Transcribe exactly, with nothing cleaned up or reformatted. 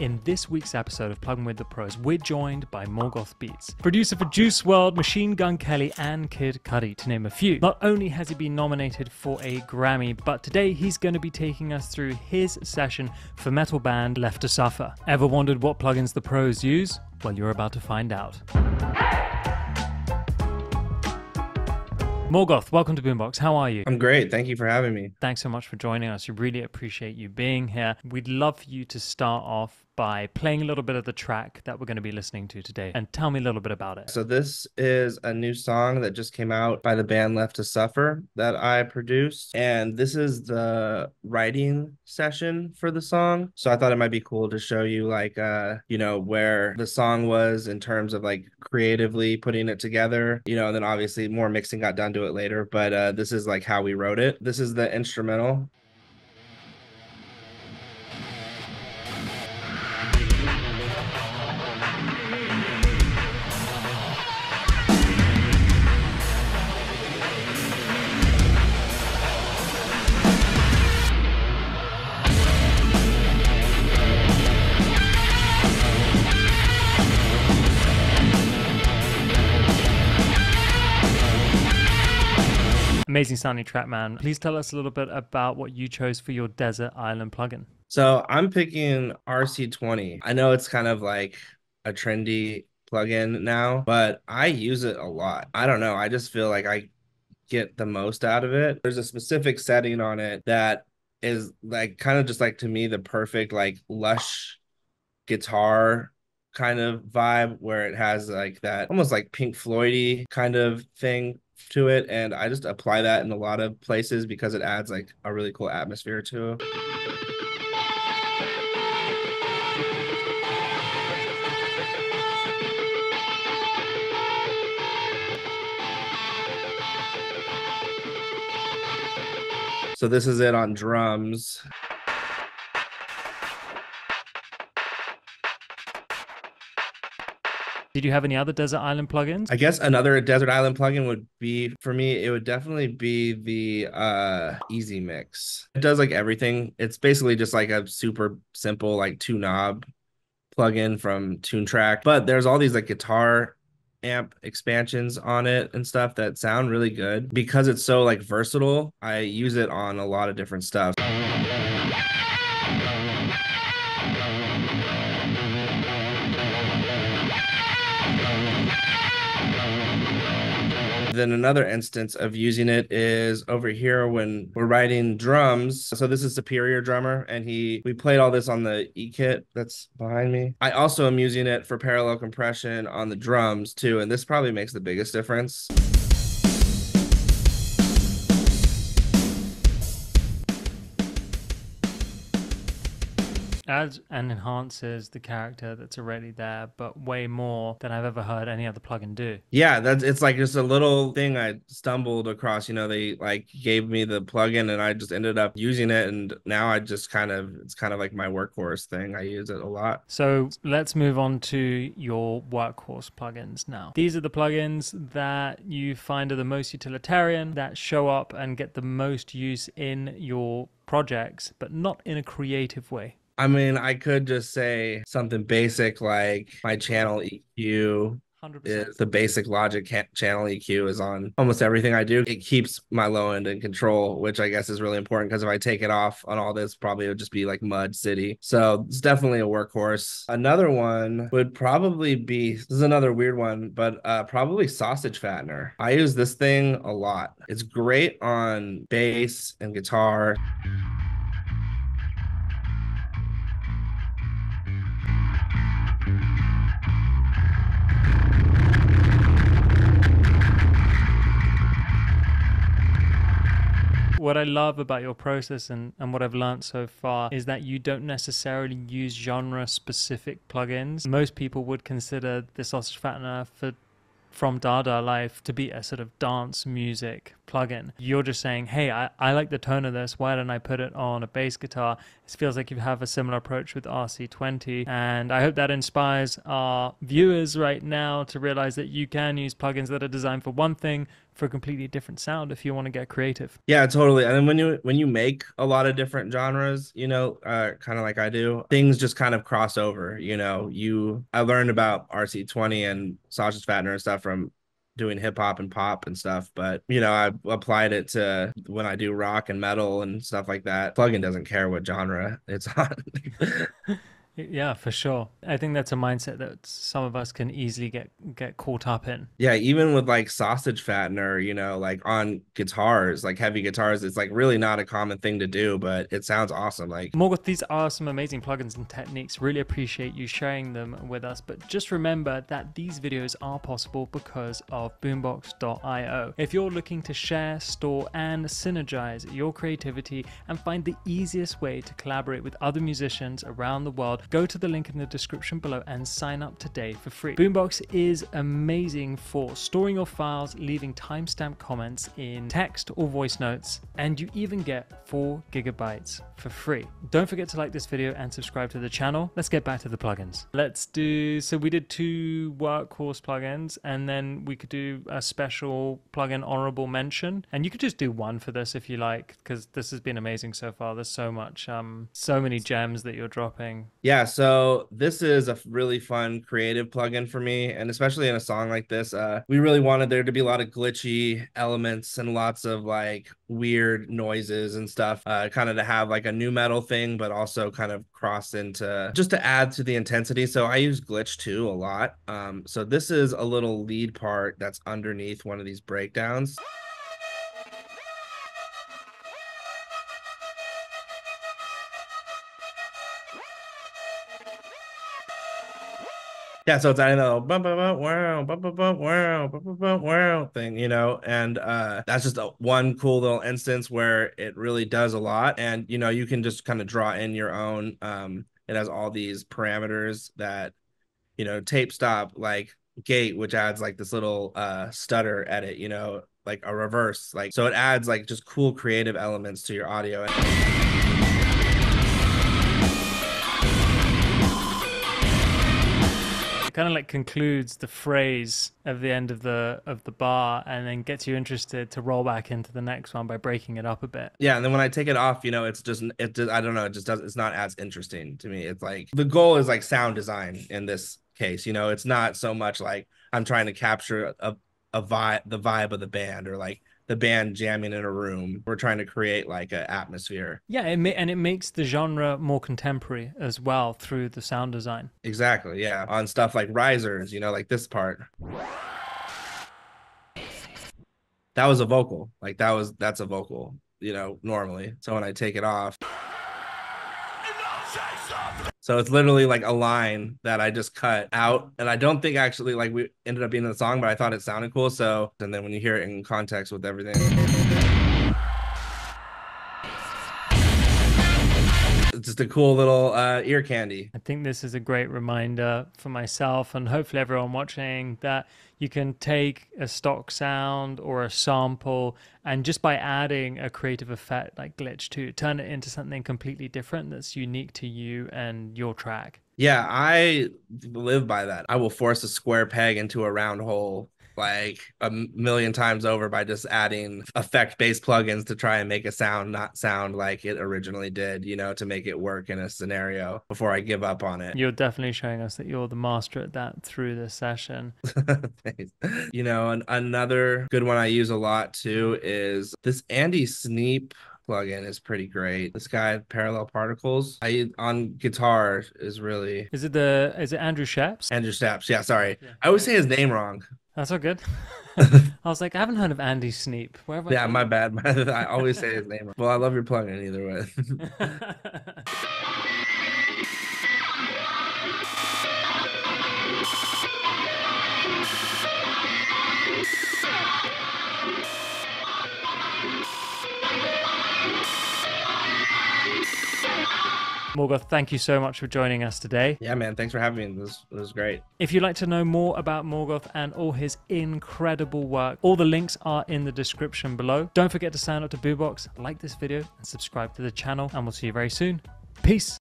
In this week's episode of Plugin with the Pros, we're joined by Morgoth Beats, producer for Juice world, Machine Gun Kelly, and Kid Cudi, to name a few. Not only has he been nominated for a Grammy, but today he's going to be taking us through his session for metal band Left to Suffer. Ever wondered what plugins the pros use? Well, you're about to find out. Morgoth, welcome to Boombox. How are you? I'm great. Thank you for having me. Thanks so much for joining us. We really appreciate you being here. We'd love for you to start off by playing a little bit of the track that we're going to be listening to today and tell me a little bit about it. So this is a new song that just came out by the band Left to Suffer that I produced, and this is the writing session for the song. So I thought it might be cool to show you like uh you know where the song was in terms of like creatively putting it together, you know, and then obviously more mixing got done to it later, but uh this is like how we wrote it. This is the instrumental. Amazing sounding track, man. Please tell us a little bit about what you chose for your Desert Island plugin. So I'm picking R C twenty. I know it's kind of like a trendy plugin now, but I use it a lot. I don't know. I just feel like I get the most out of it. There's a specific setting on it that is like kind of just like, to me, the perfect like lush guitar kind of vibe where it has like that almost like Pink Floyd-y kind of thing to it, and I just apply that in a lot of places because it adds like a really cool atmosphere to it. So this is it on drums. Did you have any other Desert Island plugins? I guess another Desert Island plugin would be, for me, it would definitely be the uh, Easy Mix. It does like everything. It's basically just like a super simple, like two knob plugin from TuneTrack, but there's all these like guitar amp expansions on it and stuff that sound really good. Because it's so like versatile, I use it on a lot of different stuff. Then another instance of using it is over here when we're writing drums. So this is Superior Drummer, and he we played all this on the E-Kit that's behind me. I also am using it for parallel compression on the drums too, and this probably makes the biggest difference. Adds and enhances the character that's already there, but way more than I've ever heard any other plugin do. Yeah, that's it's like just a little thing I stumbled across. You know, they like gave me the plugin and I just ended up using it, and now I just kind of it's kind of like my workhorse thing. I use it a lot. So let's move on to your workhorse plugins now. These are the plugins that you find are the most utilitarian, that show up and get the most use in your projects, but not in a creative way. I mean, I could just say something basic like my channel E Q. one hundred percent. Is the basic Logic Channel E Q is on almost everything I do. It keeps my low end in control, which I guess is really important because if I take it off on all this, probably it would just be like Mud City. So it's definitely a workhorse. Another one would probably be, this is another weird one, but uh, probably Sausage Fattener. I use this thing a lot. It's great on bass and guitar. What I love about your process and, and what I've learned so far is that you don't necessarily use genre-specific plugins. Most people would consider the Sausage Fattener for, from Dada Life to be a sort of dance music plugin. You're just saying, hey, I, I like the tone of this, why don't I put it on a bass guitar? It feels like you have a similar approach with R C twenty, and I hope that inspires our viewers right now to realize that you can use plugins that are designed for one thing for a completely different sound if you want to get creative. Yeah, totally. And then when you when you make a lot of different genres, you know, uh, kind of like I do, things just kind of cross over. You know, you I learned about R C twenty and Sausage Fattener and stuff from doing hip hop and pop and stuff, but you know, I applied it to when I do rock and metal and stuff like that. Plugin doesn't care what genre it's on. Yeah, for sure. I think that's a mindset that some of us can easily get get caught up in. Yeah, even with like Sausage Fattener, you know, like on guitars, like heavy guitars, it's like really not a common thing to do, but it sounds awesome. Like Morgoth, these are some amazing plugins and techniques. Really appreciate you sharing them with us. But just remember that these videos are possible because of boombox dot i o. If you're looking to share, store, and synergize your creativity and find the easiest way to collaborate with other musicians around the world, go to the link in the description below and sign up today for free. Boombox is amazing for storing your files, leaving timestamp comments in text or voice notes, and you even get four gigabytes for free. Don't forget to like this video and subscribe to the channel. Let's get back to the plugins. Let's do, so we did two workhorse plugins, and then we could do a special plugin honorable mention, and you could just do one for this if you like, because this has been amazing so far. There's so much, um, so many gems that you're dropping. Yeah. Yeah, so this is a really fun creative plugin for me, and especially in a song like this, uh, we really wanted there to be a lot of glitchy elements and lots of like weird noises and stuff, uh, kind of to have like a nu metal thing, but also kind of cross into just to add to the intensity. So I use Glitch two a lot. Um, so this is a little lead part that's underneath one of these breakdowns. Yeah, so it's that little bump, bump, wow, bump, bump, wow, bump, bump, wow thing, you know, and uh, that's just a, one cool little instance where it really does a lot. And, you know, you can just kind of draw in your own. Um, it has all these parameters that, you know, tape stop, like gate, which adds like this little uh, stutter edit, you know, like a reverse. Like, so it adds like just cool creative elements to your audio. Kind of like concludes the phrase at the end of the of the bar, and then gets you interested to roll back into the next one by breaking it up a bit. Yeah, and then when I take it off, you know, it's just it just, I don't know, it just does it's not as interesting to me. It's like the goal is like sound design in this case, you know, it's not so much like I'm trying to capture a a vibe the vibe of the band, or like the band jamming in a room. We're trying to create like an atmosphere. Yeah, it may, and it makes the genre more contemporary as well through the sound design. Exactly, yeah. On stuff like risers, you know, like this part. That was a vocal. Like that was, that's a vocal, you know, normally. So when I take it off. So it's literally like a line that I just cut out, and I don't think actually like we ended up being in the song, but I thought it sounded cool. So, and then when you hear it in context with everything, it's just a cool little uh, ear candy. I think this is a great reminder for myself and hopefully everyone watching that you can take a stock sound or a sample, and just by adding a creative effect like Glitch two, turn it into something completely different that's unique to you and your track. Yeah, I live by that. I will force a square peg into a round hole like a million times over by just adding effect-based plugins to try and make a sound not sound like it originally did, you know, to make it work in a scenario before I give up on it. You're definitely showing us that you're the master at that through this session. You know, an another good one I use a lot too is this Andy Sneap plugin is pretty great. This guy, Parallel Particles, I on guitar is really. Is it the is it Andrew Scheps? Andrew Scheps, yeah. Sorry, yeah. I always say his name wrong. That's all good. I was like, I haven't heard of Andy Sneap. Where have I yeah, been? my bad. I always say his name wrong. Well, I love your plugin either way. Morgoth, thank you so much for joining us today. Yeah, man, thanks for having me. This, this was great. If you'd like to know more about Morgoth and all his incredible work, all the links are in the description below. Don't forget to sign up to Boombox, like this video, and subscribe to the channel, and we'll see you very soon. Peace.